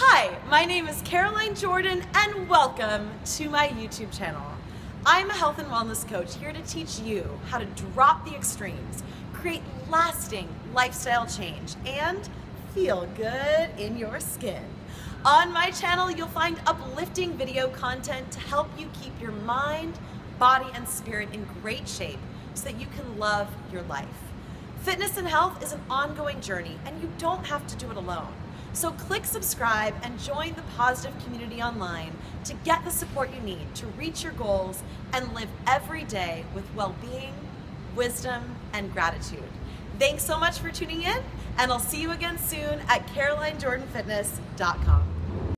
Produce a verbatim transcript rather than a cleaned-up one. Hi, my name is Caroline Jordan and welcome to my YouTube channel. I'm a health and wellness coach here to teach you how to drop the extremes, create lasting lifestyle change, and feel good in your skin. On my channel, you'll find uplifting video content to help you keep your mind, body, and spirit in great shape so that you can love your life. Fitness and health is an ongoing journey and you don't have to do it alone. So click subscribe and join the positive community online to get the support you need to reach your goals and live every day with well-being, wisdom, and gratitude. Thanks so much for tuning in, and I'll see you again soon at Caroline Jordan Fitness dot com.